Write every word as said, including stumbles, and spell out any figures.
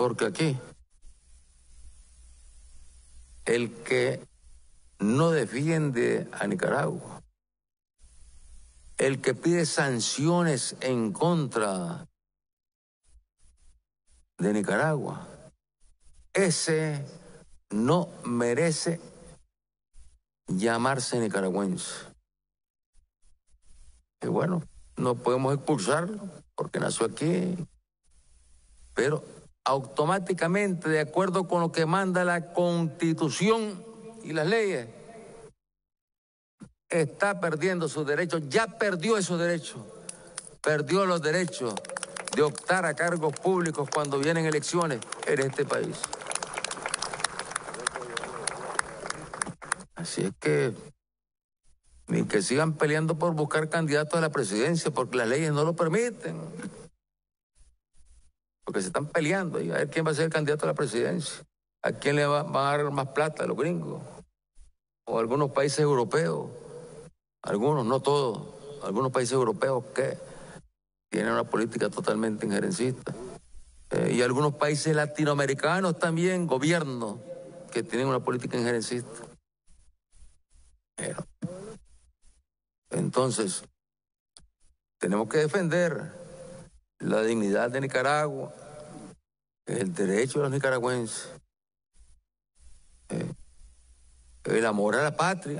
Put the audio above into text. Porque aquí, el que no defiende a Nicaragua, el que pide sanciones en contra de Nicaragua, ese no merece llamarse nicaragüense. Y bueno, no podemos expulsarlo porque nació aquí, pero automáticamente, de acuerdo con lo que manda la Constitución y las leyes, está perdiendo sus derechos, ya perdió esos derechos, perdió los derechos de optar a cargos públicos cuando vienen elecciones en este país. Así es que ni que sigan peleando por buscar candidatos a la presidencia, porque las leyes no lo permiten. Porque se están peleando y a ver quién va a ser el candidato a la presidencia, a quién le va, van a dar más plata, a los gringos, o a algunos países europeos, algunos, no todos, algunos países europeos que tienen una política totalmente injerencista. Eh, y algunos países latinoamericanos también, gobiernos que tienen una política injerencista. Pero, entonces, tenemos que defender la dignidad de Nicaragua, el derecho de los nicaragüenses, eh, el amor a la patria.